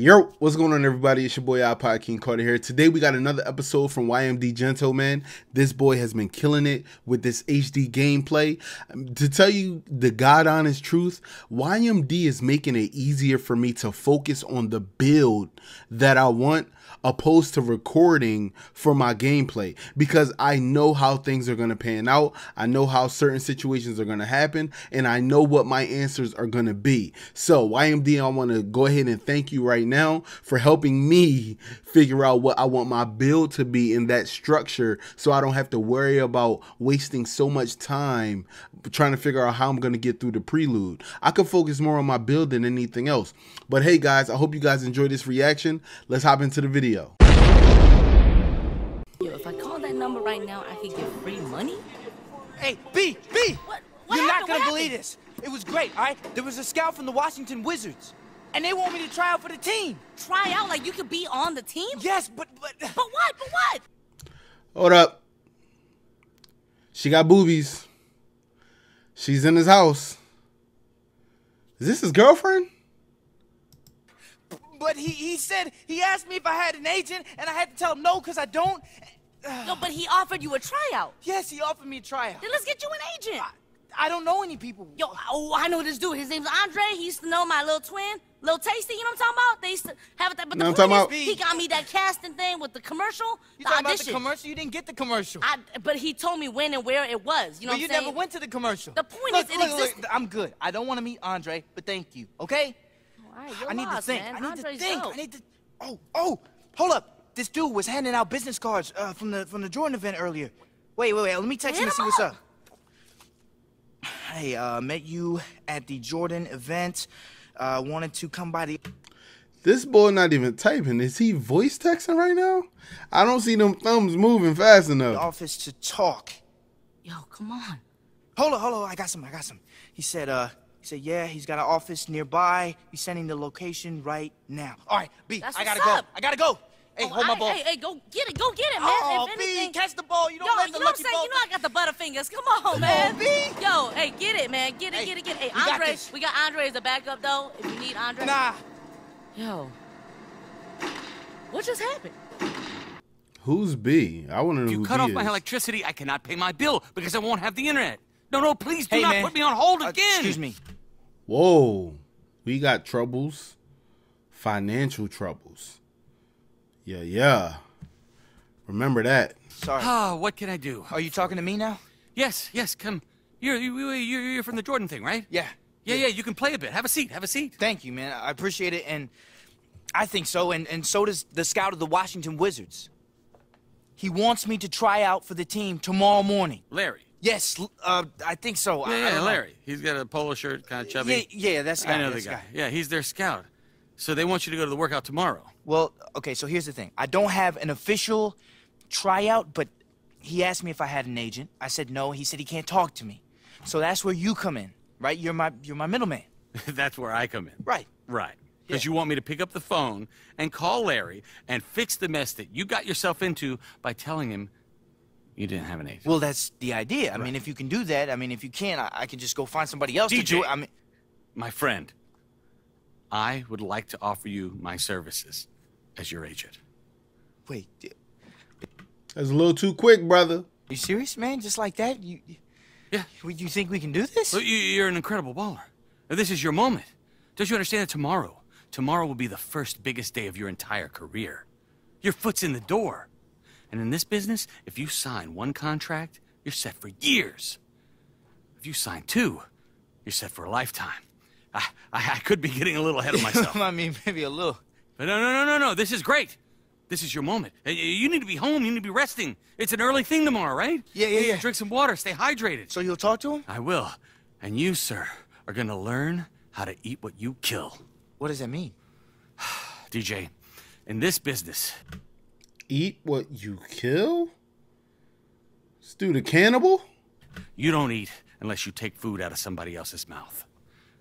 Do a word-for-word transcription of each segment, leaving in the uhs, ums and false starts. Yo, what's going on, everybody? It's your boy iPod King Carter here. Today we got another episode from Y M D Gento, man. This boy has been killing it with this H D gameplay. To tell you the God honest truth, Y M D is making it easier for me to focus on the build that I want opposed to recording for my gameplay, because I know how things are going to pan out. I know how certain situations are going to happen, and I know what my answers are going to be. So Y M D, I want to go ahead and thank you right now for helping me figure out what I want my build to be in that structure, so I don't have to worry about wasting so much time trying to figure out how I'm going to get through the prelude. I can focus more on my build than anything else. But hey guys, I hope you guys enjoyed this reaction. Let's hop into the video. Video. Yo, if I call that number right now, I could get free money? Hey, B, B! What, what You're happened? not gonna what believe happened? this. It was great, all right? There was a scout from the Washington Wizards, and they want me to try out for the team. Try out? Like you could be on the team? Yes, but... But, but what? But what? Hold up. She got boobies. She's in his house. Is this his girlfriend? But he, he said, he asked me if I had an agent, and I had to tell him no, because I don't. No, but he offered you a tryout. Yes, he offered me a tryout. Then let's get you an agent. I, I don't know any people. Yo, oh, I know this dude. His name's Andre. He used to know my little twin, Little Tasty. You know what I'm talking about? They used to have it. But the point is, he got me that casting thing with the commercial, the audition. You talking about the commercial? You didn't get the commercial. I, but he told me when and where it was. You know what I'm saying? But you never went to the commercial. The point is, it existed. I'm good. I don't want to meet Andre, but thank you, okay? Right, I need lost, to think. Man. I need Andre's to think. Out. I need to. Oh, oh, hold up! This dude was handing out business cards uh, from the from the Jordan event earlier. Wait, wait, wait. Let me text him and see what's up. Hey, uh, met you at the Jordan event. Uh, wanted to come by the. This boy not even typing. Is he voice texting right now? I don't see them thumbs moving fast enough. The office to talk. Yo, come on. Hold on, hold on. I got some. I got some. He said, uh. He said, yeah, he's got an office nearby. He's sending the location right now. All right, B, I gotta go. I gotta go. Hey, hold my ball. Hey, hey, go get it. Go get it, man. Oh, B, catch the ball. You don't let the lucky ball. You know I got the butterfingers. Come on, man. Come on, B. Yo, hey, get it, man. Get it, get it, get it. Hey, Andre. We got Andre as a backup, though, if you need Andre. Nah. Yo. What just happened? Who's B? I want to know who B is. If you cut off my electricity, I cannot pay my bill because I won't have the internet. No, no, please do hey, not man. put me on hold again. Uh, excuse me. Whoa. We got troubles. Financial troubles. Yeah, yeah. Remember that. Sorry. Oh, what can I do? Are you talking to me now? Yes, yes, come. You're, you're, you're from the Jordan thing, right? Yeah. Yeah, yeah, you can play a bit. Have a seat, have a seat. Thank you, man. I appreciate it, and I think so, and, and so does the scout of the Washington Wizards. He wants me to try out for the team tomorrow morning. Larry. Yes, uh, I think so. Yeah, yeah, Larry. He's got a polo shirt, kind of chubby. Yeah, yeah, that's the guy. I know the guy. Yeah, he's their scout. So they want you to go to the workout tomorrow. Well, okay, so here's the thing. I don't have an official tryout, but he asked me if I had an agent. I said no. He said he can't talk to me. So that's where you come in, right? You're my, you're my middleman. That's where I come in. Right. Right. Because yeah. you want me to pick up the phone and call Larry and fix the mess that you got yourself into by telling him you didn't have an agent. Well, that's the idea. I right. mean, if you can do that, I mean, if you can't, I, I can just go find somebody else D J, to do it. I mean, my friend, I would like to offer you my services as your agent. Wait. That's a little too quick, brother. You serious, man? Just like that? You, yeah. You think we can do this? Well, you, you're an incredible baller. This is your moment. Don't you understand that tomorrow, tomorrow will be the first biggest day of your entire career? Your foot's in the door. And in this business, if you sign one contract, you're set for years. If you sign two, you're set for a lifetime. I, I, I could be getting a little ahead of myself. I mean, maybe a little. But no, no, no, no, no. This is great. This is your moment. You need to be home. You need to be resting. It's an early thing tomorrow, right? Yeah, yeah, yeah. Drink some water. Stay hydrated. So you'll talk to him? I will. And you, sir, are going to learn how to eat what you kill. What does that mean? D J, in this business... Eat what you kill? This dude a cannibal? You don't eat unless you take food out of somebody else's mouth.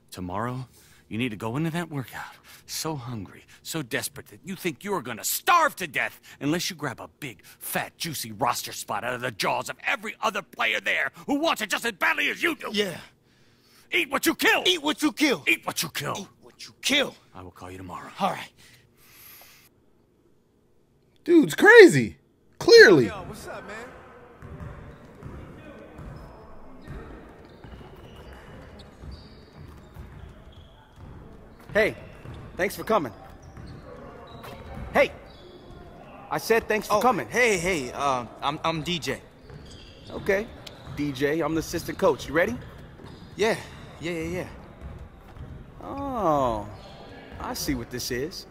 Tomorrow, you need to go into that workout so hungry, so desperate that you think you're gonna starve to death unless you grab a big, fat, juicy roster spot out of the jaws of every other player there who wants it just as badly as you do. Yeah. Eat what you kill! Eat what you kill! Eat what you kill! Eat what you kill! I will call you tomorrow. All right. Dude's crazy. Clearly. Yo, what's up, man? Hey, thanks for coming. Hey, I said thanks for oh, coming. Hey, hey, uh, I'm I'm D J. Okay, D J, I'm the assistant coach. You ready? Yeah, yeah, yeah, yeah. Oh, I see what this is.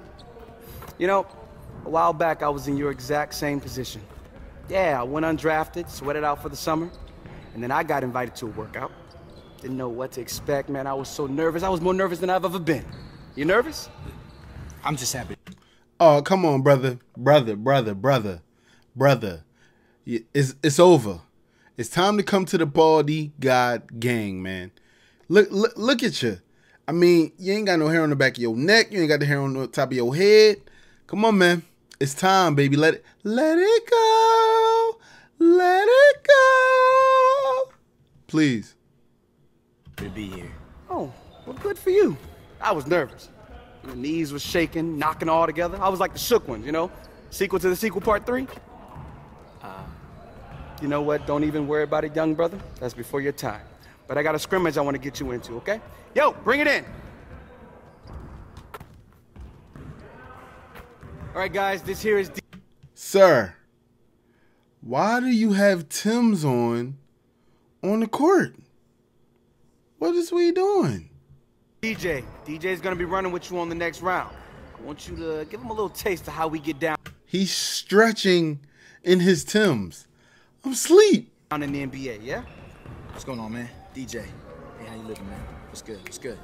You know, a while back I was in your exact same position. Yeah, I went undrafted, sweated out for the summer, and then I got invited to a workout. Didn't know what to expect, man. I was so nervous. I was more nervous than I've ever been. You nervous? I'm just happy. Oh, come on, brother. Brother, brother, brother, brother. It's, it's over. It's time to come to the Baldy God gang, man. Look, look, look at you. I mean, you ain't got no hair on the back of your neck. You ain't got the hair on the top of your head. Come on, man. It's time, baby. Let it, let it go. Let it go. Please. To be here. Oh, well, good for you. I was nervous. My knees were shaking, knocking all together. I was like the shook ones, you know? Sequel to the sequel, part three. Uh, you know what? Don't even worry about it, young brother. That's before your time. But I got a scrimmage I want to get you into, okay? Yo, bring it in. All right, guys, this here is... D Sir, why do you have Tim's on on the court? What is we doing? D J. D J's going to be running with you on the next round. I want you to give him a little taste of how we get down. He's stretching in his Timbs. I'm asleep. Down in the N B A, yeah? What's going on, man? D J. Hey, how you looking, man? What's good? What's good?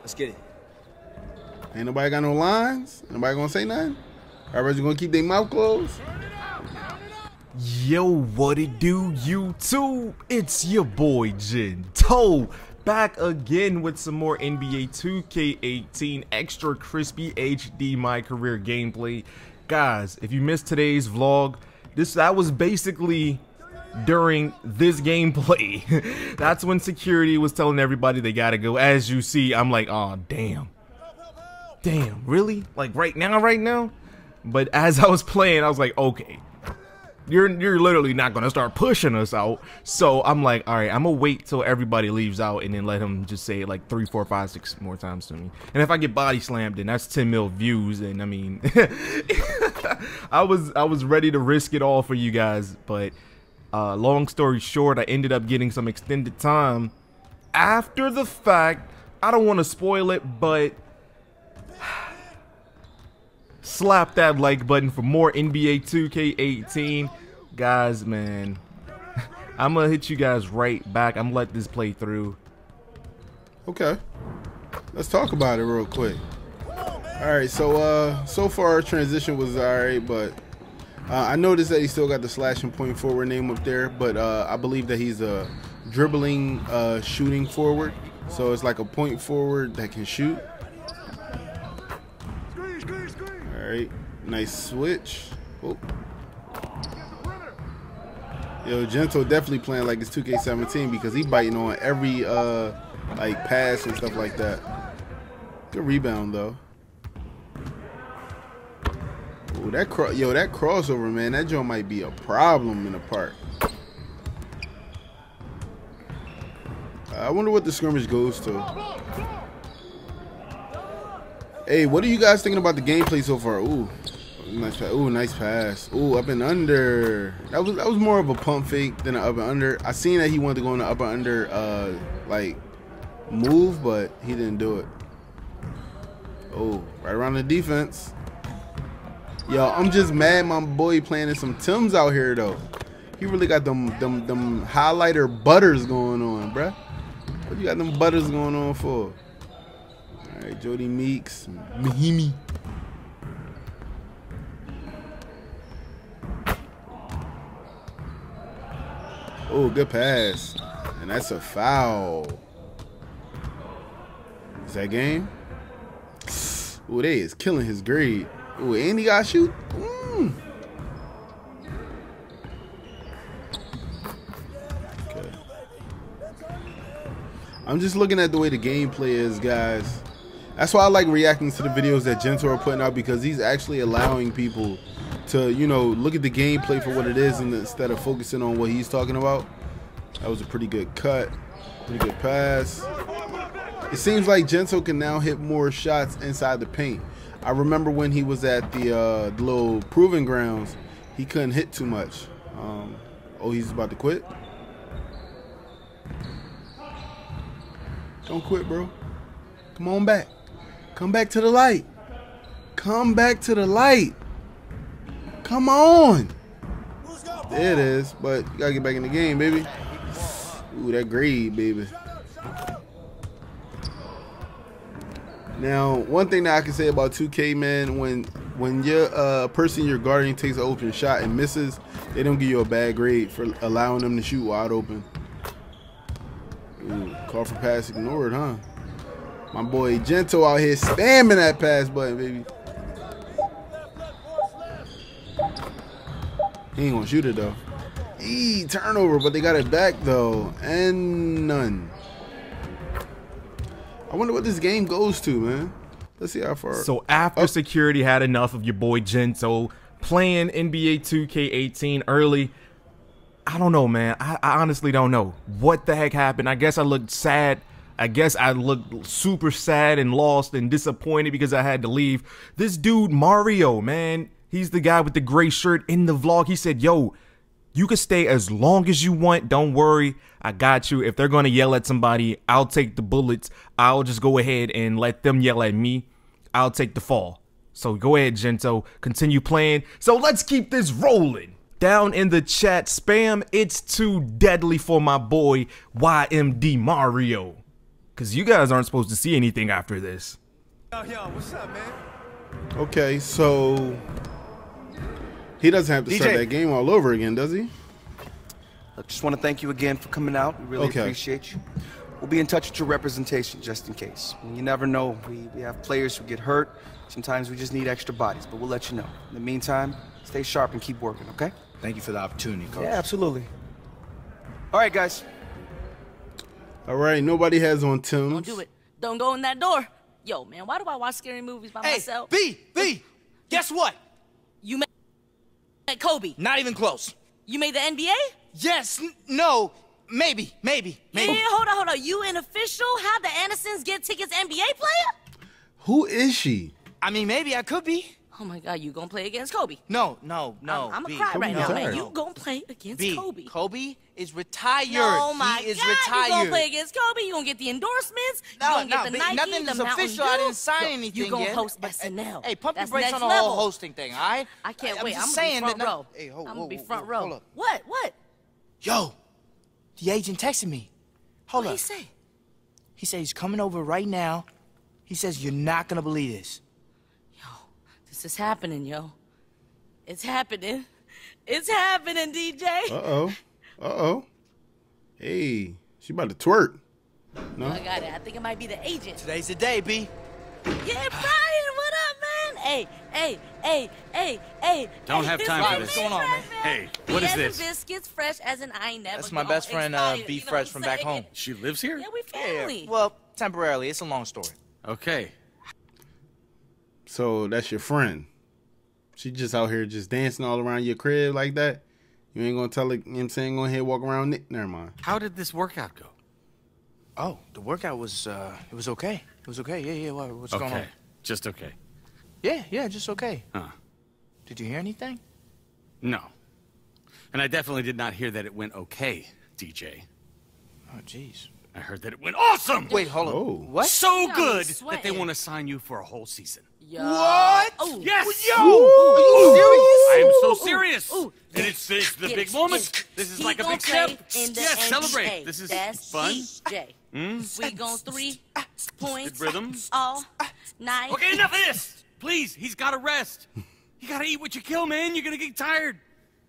Let's get it. Ain't nobody got no lines? Nobody going to say nothing? Everybody's going to keep their mouth closed? Yo, what it do, YouTube? It's your boy, Gento. Back again with some more N B A two K eighteen extra crispy H D My Career gameplay. Guys, if you missed today's vlog, this that was basically during this gameplay. That's when security was telling everybody they gotta go. As you see, I'm like, oh damn. Damn, really? Like right now, right now? But as I was playing, I was like, okay. You're, you're literally not going to start pushing us out. So I'm like, all right, I'm going to wait till everybody leaves out and then let him just say it like three, four, five, six more times to me. And if I get body slammed, then that's ten mil views. And I mean, I was I was ready to risk it all for you guys. But uh, long story short, I ended up getting some extended time after the fact. I don't want to spoil it, but... slap that like button for more N B A two K eighteen. Guys, man, I'm going to hit you guys right back. I'm going to let this play through. Okay. Let's talk about it real quick. All right, so uh, so far our transition was all right, but uh, I noticed that he still got the slashing point forward name up there, but uh, I believe that he's a dribbling uh, shooting forward. So it's like a point forward that can shoot. All right, nice switch. Oh. Yo, Gento definitely playing like it's two K seventeen because he biting on every uh, like pass and stuff like that. Good rebound though. Ooh, that cro yo, that crossover, man, that joint might be a problem in the park. I wonder what the scrimmage goes to. Hey, what are you guys thinking about the gameplay so far? Ooh, nice pass. Ooh, nice pass. Ooh, up and under. That was that was more of a pump fake than an up and under. I seen that he wanted to go in the up and under, uh, like move, but he didn't do it. Oh, right around the defense. Yo, I'm just mad my boy playing in some Timbs out here though. He really got them them them highlighter butters going on, bruh. What you got them butters going on for? All right, Jody Meeks, Mahimi. Oh, good pass. And that's a foul. Is that game? Oh, they is killing his grade. Oh, and he got shoot. Mm. Okay. I'm just looking at the way the gameplay is, guys. That's why I like reacting to the videos that Gento are putting out because he's actually allowing people to, you know, look at the gameplay for what it is and instead of focusing on what he's talking about. That was a pretty good cut, pretty good pass. It seems like Gento can now hit more shots inside the paint. I remember when he was at the uh, little proving grounds, he couldn't hit too much. Um, oh, he's about to quit? Don't quit, bro. Come on back. Come back to the light. Come back to the light. Come on. There it is, but you gotta get back in the game, baby. Ooh, that grade, baby. Now, one thing that I can say about two K, man, when when your uh, person you're guarding takes an open shot and misses, they don't give you a bad grade for allowing them to shoot wide open. Ooh, call for pass ignored, huh? My boy Gento out here spamming that pass button, baby. He ain't gonna shoot it though. Eee, turnover, but they got it back though, and none. I wonder what this game goes to, man. Let's see how far. So after oh. security had enough of your boy Gento playing N B A two K eighteen early, I don't know, man. I, I honestly don't know what the heck happened. I guess I looked sad. I guess I looked super sad and lost and disappointed because I had to leave. This dude Mario, man. He's the guy with the gray shirt in the vlog. He said, yo, you can stay as long as you want. Don't worry. I got you. If they're going to yell at somebody, I'll take the bullets. I'll just go ahead and let them yell at me. I'll take the fall. So go ahead, Gento. Continue playing. So let's keep this rolling. Down in the chat, spam, it's too deadly for my boy Y M D Mario. Because you guys aren't supposed to see anything after this. Yo, yo, what's up, man? Okay, so... he doesn't have to D J. Start that game all over again, does he? I just want to thank you again for coming out. We really okay. appreciate you. We'll be in touch with your representation, just in case. You never know. We, we have players who get hurt. Sometimes we just need extra bodies, but we'll let you know. In the meantime, stay sharp and keep working, okay? Thank you for the opportunity, Coach. Yeah, absolutely. All right, guys. All right, nobody has on Tim's. Don't do it. Don't go in that door. Yo, man, why do I watch scary movies by hey, myself? B, B, guess what? You made... Like Kobe. Not even close. You made the N B A? Yes, n no, maybe, maybe, maybe. Yeah, hold on, hold on. You an official? How'd the Andersons get tickets, N B A player? Who is she? I mean, maybe I could be. Oh my God, you gonna play against Kobe? No, no, no. I'm, I'm gonna cry Kobe right now, man. You gonna play against B. Kobe? Kobe is retired. Oh my he is God, retired. You gonna play against Kobe? You gonna get the endorsements? No, you gonna no, get the Nike, nothing the is Mountain official. Dew. I didn't sign Yo, anything. You gonna yet. host but, S N L? Hey, pump your brakes on the whole hosting thing, all right? I can't I, I'm wait. I'm gonna be front that, row. Hey, hold, I'm gonna be front row. Hold what? What? Yo, the agent texted me. Hold what up. What did he say? He said he's coming over right now. He says you're not gonna believe this. It's happening, yo. It's happening. It's happening, D J. Uh-oh. Uh-oh. Hey, she about to twerk. No? Oh, I got it. I think it might be the agent. Today's the day, B. Yeah, Brian, what up, man? Hey, hey, hey, hey, hey. Don't hey, have time for this. What's going on, man? Hey, what is this? Biscuits, fresh as an I never. That's my best friend, uh, B Fresh from back home. She lives here? Yeah, we family. Yeah, well, temporarily. It's a long story. Okay. So that's your friend. She just out here just dancing all around your crib like that. You ain't gonna tell her, you know what I'm saying, go ahead walk around Nick. Never mind. How did this workout go? Oh, the workout was uh it was okay. It was okay. Yeah, yeah, what, what's okay. going on? Just okay. Yeah, yeah, just okay. Huh. Did you hear anything? No. And I definitely did not hear that it went okay, D J. Oh jeez. I heard that it went awesome! Wait, hold on. Oh. What? So good that they want to sign you for a whole season. Yo. What? Ooh. Yes! Yo! Ooh. Are you serious? I am so serious. Ooh. And it's, it's the Get big it. moment. It's, this is like a big step. Yes, celebrate. This is That's fun. D J. Mm? We going three points rhythms. all night. Okay, enough of this. Please, he's got to rest. You got to eat what you kill, man. You're going to get tired.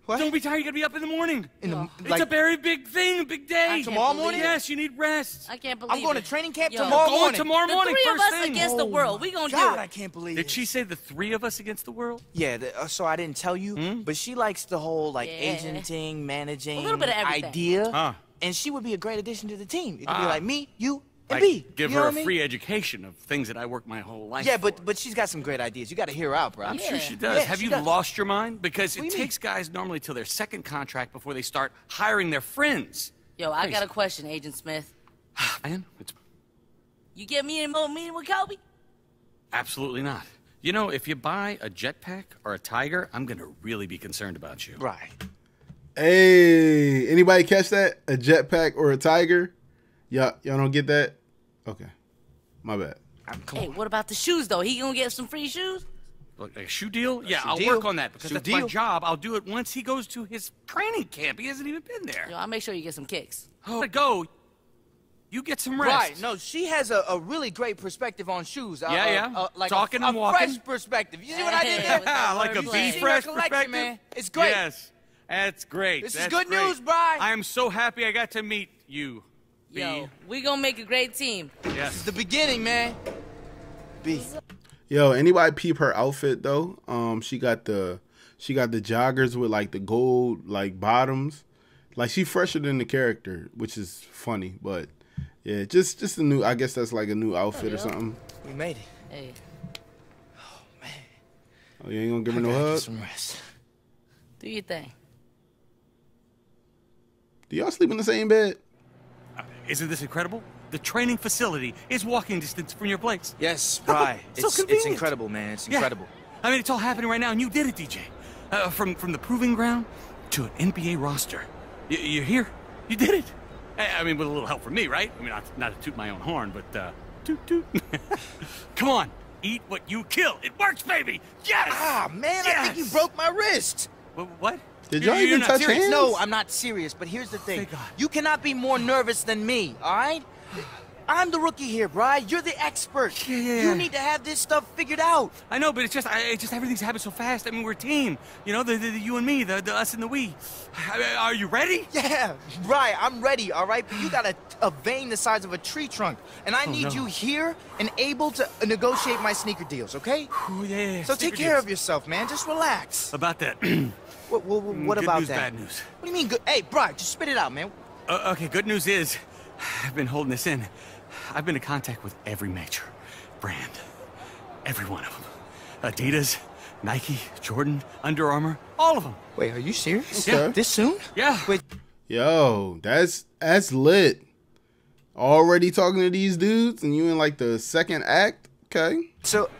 What? Don't be tired. You gotta be up in the morning. In the, oh. It's like, a very big thing, a big day. Tomorrow morning? It. Yes, you need rest. I can't believe it. I'm going it. to training camp Yo. tomorrow morning. Tomorrow morning, the three first of us thing. against oh the world. We gonna God, do it. I can't believe Did it. Did she say the three of us against the world? Yeah. The, uh, so I didn't tell you, hmm? but she likes the whole like yeah. agenting, managing, a little bit of everything. idea, huh. and she would be a great addition to the team. It could uh. be like me, you, Like, be, give her a mean? free education of things that I work my whole life. Yeah, for. but but she's got some great ideas. You got to hear her out, bro. I'm yeah. sure she does. Yeah, Have she you does. lost your mind? Because what it takes mean? guys normally till their second contract before they start hiring their friends. Yo, I Thanks. got a question, Agent Smith. Man, it's. You get me in a meeting with Kobe? Absolutely not. You know, if you buy a jetpack or a tiger, I'm gonna really be concerned about you. Right. Hey, anybody catch that? A jetpack or a tiger? Y'all, y'all don't get that? Okay, my bad. Hey, on. what about the shoes though? He gonna get some free shoes? Like a shoe deal? Yeah, shoe I'll deal. work on that because shoe that's deal. my job. I'll do it once he goes to his training camp. He hasn't even been there. Yo, I'll make sure you get some kicks. Oh, go. You get some rest. Right. No, she has a, a really great perspective on shoes. Uh, yeah, yeah. Uh, like Talking a, and a walking. fresh perspective. You see what I did there? Yeah, like a be fresh perspective, man. It's great. Yes, that's great. This that's is good great. news, Brian. I am so happy I got to meet you. B. Yo, we gonna make a great team. Yes. This is the beginning, man. B. Yo, anybody peep her outfit though? Um, she got the she got the joggers with like the gold like bottoms. Like she fresher than the character, which is funny, but yeah, just just a new. I guess that's like a new outfit oh, or something. We made it. Hey. Oh man. Oh, you ain't gonna give her no hug. Get some rest. Do your thing. Do y'all sleep in the same bed? Isn't this incredible? The training facility is walking distance from your place. Yes, Bri. it's, so convenient. It's incredible, man. It's incredible. Yeah. I mean, it's all happening right now, and you did it, D J. Uh, from from the proving ground to an N B A roster. Y you're here. You did it. I mean, with a little help from me, right? I mean, not, not to toot my own horn, but uh, toot toot. Come on, eat what you kill. It works, baby. Yes. Ah, man, yes. I think you broke my wrist. W what? Did y'all even touch serious? hands? No, I'm not serious. But here's the thing: you cannot be more nervous than me. All right? I'm the rookie here, Brian. You're the expert. Yeah, yeah, you need to have this stuff figured out. I know, but it's just, I, it's just everything's happened so fast. I mean, we're a team. You know, the, the, the you and me, the, the us and the we. I, are you ready? Yeah, Brian, I'm ready. All right, but you got a, a vein the size of a tree trunk, and I oh, need no. you here and able to negotiate my sneaker deals. Okay? Oh, yeah, yeah, yeah. So sneaker take care deals. of yourself, man. Just relax. About that. what what, what good about news, that? Bad news. What do you mean? Good? Hey, Brian, just spit it out, man. Uh, okay. Good news is, I've been holding this in. I've been in contact with every major brand, every one of them. Adidas, Nike, Jordan, Under Armour, all of them. Wait, are you serious? Okay. Yeah. This soon? Yeah. Wait. Yo, that's that's lit. Already talking to these dudes, and you in like the second act? Okay. So,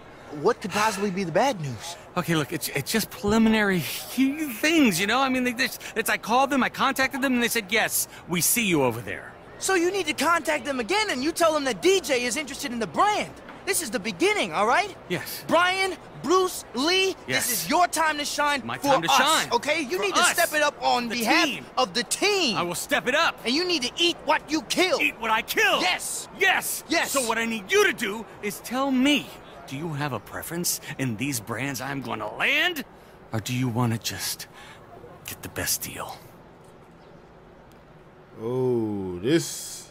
what could possibly be the bad news? Okay, look, it's it's just preliminary things, you know. I mean, they, it's, it's I called them, I contacted them, and they said yes, we see you over there. So you need to contact them again, and you tell them that D J is interested in the brand. This is the beginning, all right? Yes. Brian, Bruce, Lee, yes. this is your time to shine My for time to us, shine. okay? You for need to us. step it up on the behalf team. of the team. I will step it up. And you need to eat what you kill. Eat what I kill. Yes. Yes. Yes. So what I need you to do is tell me, do you have a preference in these brands I'm going to land? Or do you want to just get the best deal? Oh, this.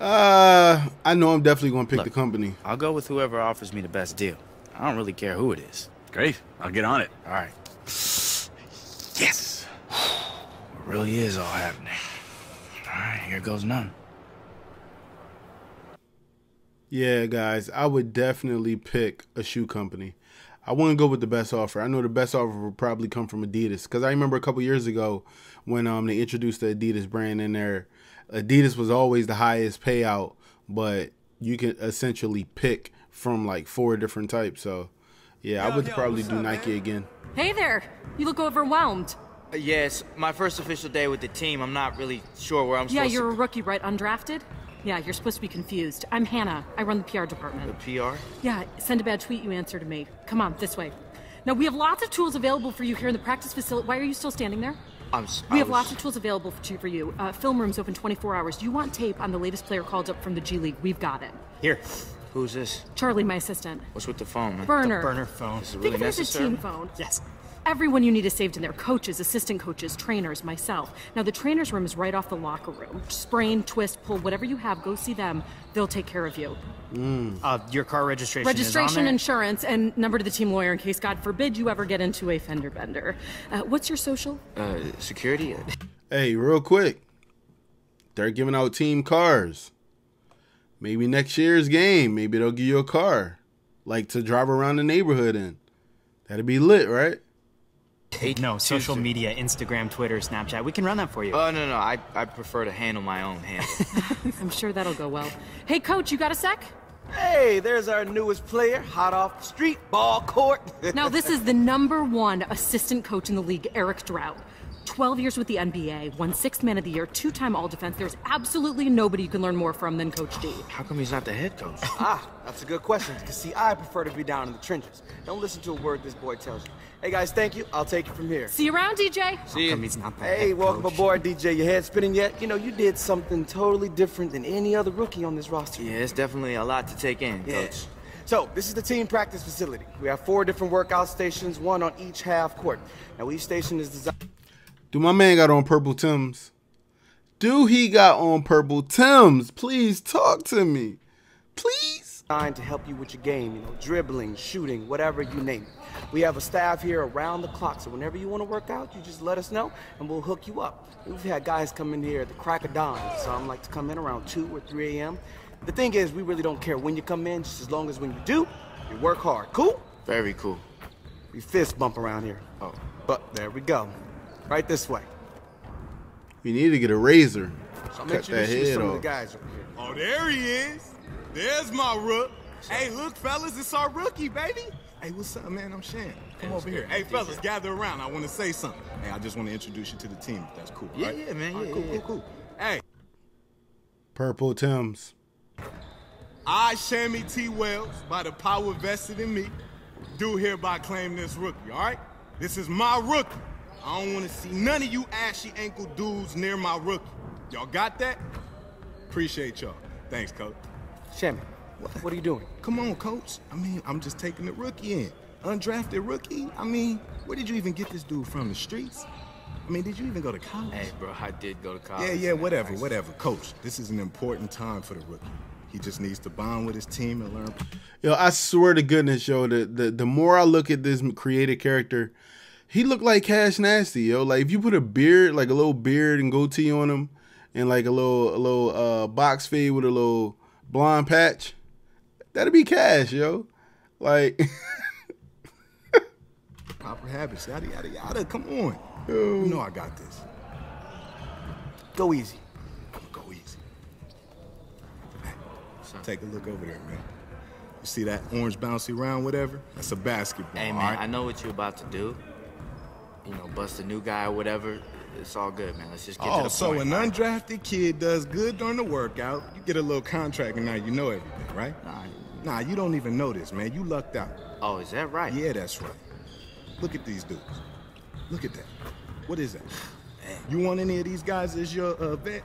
Uh, I know I'm definitely going to pick Look, the company. I'll go with whoever offers me the best deal. I don't really care who it is. Great. I'll get on it. All right. Yes. It really is all happening. All right, here goes none. Yeah, guys, I would definitely pick a shoe company. I want to go with the best offer. I know the best offer will probably come from Adidas, because I remember a couple years ago when um they introduced the Adidas brand in there. Adidas was always the highest payout, but you can essentially pick from like four different types. So, yeah, yo, I would yo, probably do up, Nike man? again. Hey there. You look overwhelmed. Uh, yes, yeah, my first official day with the team. I'm not really sure where I'm yeah, supposed to Yeah, you're a rookie, right? Undrafted? Yeah, you're supposed to be confused. I'm Hannah. I run the P R department. The P R? Yeah, send a bad tweet, you answer to me. Come on, this way. Now, we have lots of tools available for you here in the practice facility. Why are you still standing there? I'm, we I have was... lots of tools available for, for you. Uh, film room's open twenty-four hours. You want tape on the latest player called up from the G League. We've got it. Here. Who's this? Charlie, my assistant. What's with the phone? Burner. The burner phone. Is it really necessary? Think of it as a team phone. Yes. Everyone you need is saved in there. Coaches, assistant coaches, trainers, myself. Now, the trainer's room is right off the locker room. Sprain, twist, pull, whatever you have, go see them. They'll take care of you. Mm. Uh, your car registration Registration, is on there. Insurance, and number to the team lawyer in case, God forbid, you ever get into a fender bender. Uh, what's your social? Uh, security. Hey, real quick. They're giving out team cars. Maybe next year's game, maybe they'll give you a car, like to drive around the neighborhood in. That'd be lit, right? Hey, no, social media, Instagram, Twitter, Snapchat. We can run that for you. Oh, uh, no, no, I, I prefer to handle my own handle. I'm sure that'll go well. Hey, coach, you got a sec? Hey, there's our newest player, hot off the street, ball court. Now, this is the number one assistant coach in the league, Eric Drought. twelve years with the N B A, won sixth man of the year, two-time all-defense. There's absolutely nobody you can learn more from than Coach D. How come he's not the head coach? Ah, that's a good question, because see, I prefer to be down in the trenches. Don't listen to a word this boy tells you. Hey, guys, thank you. I'll take it from here. See you around, D J. See you. How come he's not the head coach? Hey, welcome aboard, D J. Your head spinning yet? You know, you did something totally different than any other rookie on this roster. Yeah, it's definitely a lot to take in, yeah. Coach. So, this is the team practice facility. We have four different workout stations, one on each half court. Now, each station is designed... Do my man got on purple Timbs? Do he got on purple Timbs? Please talk to me. Please. Designed to help you with your game, you know, dribbling, shooting, whatever you name it. We have a staff here around the clock, so whenever you want to work out, you just let us know, and we'll hook you up. We've had guys come in here at the crack of dawn, so I'm like to come in around two or three A M The thing is, we really don't care when you come in, just as long as when you do, you work hard. Cool? Very cool. We fist bump around here. Oh, but there we go. Right this way. We need to get a razor. So cut that head off. Of the guys over here. Oh, there he is. There's my rook. Sure. Hey, look, fellas, it's our rookie, baby. Hey, what's up, man? I'm Shan. Come hey, over here. Hey, fellas, gather around. I want to say something. Hey, I just want to introduce you to the team. If that's cool, yeah, right? Yeah, man. All right, yeah, cool, yeah. cool, cool. Hey. Purple Timbs. I, Shammy T. Wells, by the power vested in me, do hereby claim this rookie, all right? This is my rookie. I don't want to see none of you ashy ankle dudes near my rookie. Y'all got that? Appreciate y'all. Thanks, Coach. Shammy, what, what are you doing? Come on, Coach. I mean, I'm just taking the rookie in. Undrafted rookie? I mean, where did you even get this dude from? The streets? I mean, did you even go to college? Hey, bro, I did go to college. Yeah, yeah, whatever, whatever. Coach, this is an important time for the rookie. He just needs to bond with his team and learn. Yo, I swear to goodness, yo, the, the, the more I look at this creative character, he looked like Cash Nasty, yo. Like if you put a beard, like a little beard and goatee on him, and like a little, a little uh, box fade with a little blonde patch, that'd be Cash, yo. Like proper habits, yada yada yada. Come on, yo. You know I got this. Go easy, go easy. Hey, take a look over there, man. You see that orange bouncy round, whatever? That's a basketball. Hey man, all right? I know what you're about to do. You know, bust a new guy or whatever, it's all good, man. Let's just get oh, to the so point. Oh, so an right? undrafted kid does good during the workout, you get a little contract, and now you know everything, right? Nah, nah, you don't even know this, man. You lucked out. Oh, is that right? Yeah, that's right. Look at these dudes. Look at that. What is that? Man. You want any of these guys as your uh, vet?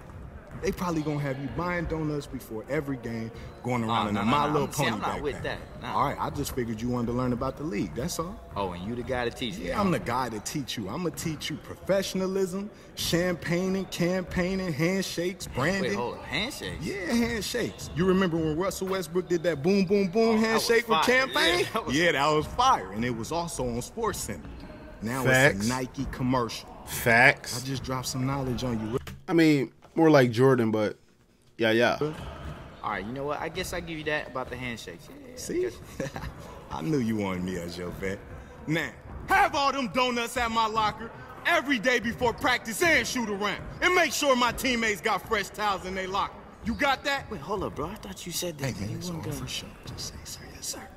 They probably gonna have you buying donuts before every game, going around oh, no, in a no, My no, Little Pony. See, I'm not with that. No. All right, I just figured you wanted to learn about the league. That's all. Oh, and you the guy to teach me. Yeah, that. I'm the guy to teach you. I'm gonna teach you professionalism, champagne, campaigning, handshakes, branding. Wait, hold on. Handshakes? Yeah, handshakes. You remember when Russell Westbrook did that boom, boom, boom oh, handshake with campaign? Yeah that, yeah, that was fire, and it was also on SportsCenter. Now Facts. It's a Nike commercial. Facts. I just dropped some knowledge on you. I mean. More like Jordan, but yeah, yeah. All right, you know what? I guess I give you that about the handshakes. Yeah, see? I, I knew you wanted me as your vet. Now, have all them donuts at my locker every day before practice and shoot around. And make sure my teammates got fresh towels in their locker. You got that? Wait, hold up, bro. I thought you said that. Hey, man, it's all for sure. Just say, sir, yes, sir.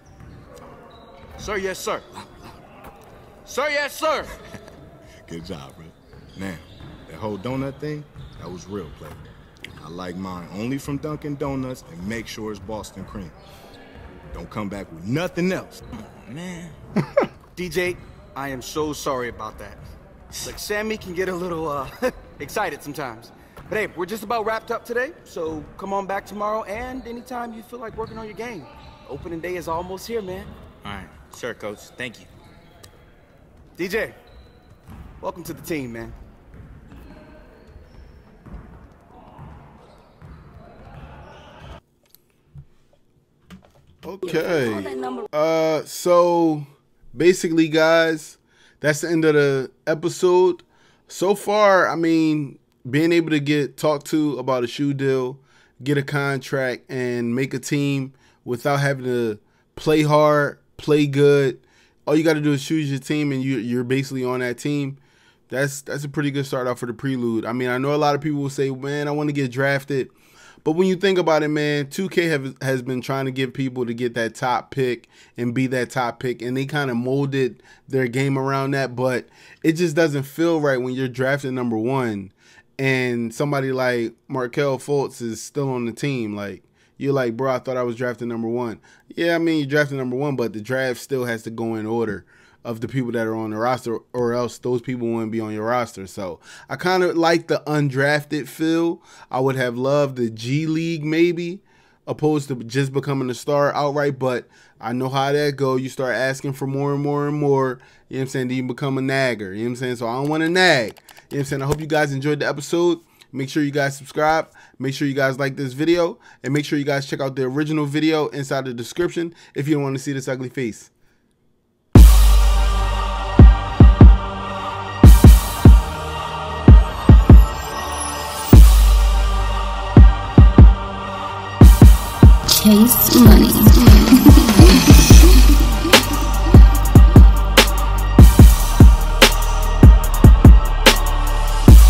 Sir, yes, sir. Sir, yes, sir. Good job, bro. Now, that whole donut thing, that was real, play. I like mine only from Dunkin' Donuts and make sure it's Boston cream. Don't come back with nothing else. Oh, man. D J, I am so sorry about that. Like, Sammy can get a little uh, excited sometimes. But hey, we're just about wrapped up today, so come on back tomorrow and anytime you feel like working on your game. Opening day is almost here, man. All right. Sure, Coach. Thank you. D J, welcome to the team, man. Okay, uh, so basically, guys, that's the end of the episode. So far, I mean, being able to get talked to about a shoe deal, get a contract and make a team without having to play hard, play good. All you got to do is choose your team, and you, you're basically on that team. That's that's a pretty good start out for the Prelude. I mean, I know a lot of people will say, man, I want to get drafted. But when you think about it, man, two K have, has been trying to get people to get that top pick and be that top pick. And they kind of molded their game around that. But it just doesn't feel right when you're drafted number one and somebody like Markel Fultz is still on the team. Like, you're like, bro, I thought I was drafted number one. Yeah, I mean, you're drafted number one, but the draft still has to go in order of the people that are on the roster, or else those people wouldn't be on your roster. So I kind of like the undrafted feel. I would have loved the G League maybe, opposed to just becoming a star outright, but I know how that go. You start asking for more and more and more, you know what I'm saying? Then you become a nagger, you know what I'm saying? So I don't want to nag, you know what I'm saying? I hope you guys enjoyed the episode. Make sure you guys subscribe. Make sure you guys like this video, and make sure you guys check out the original video inside the description if you don't want to see this ugly face. Taste money.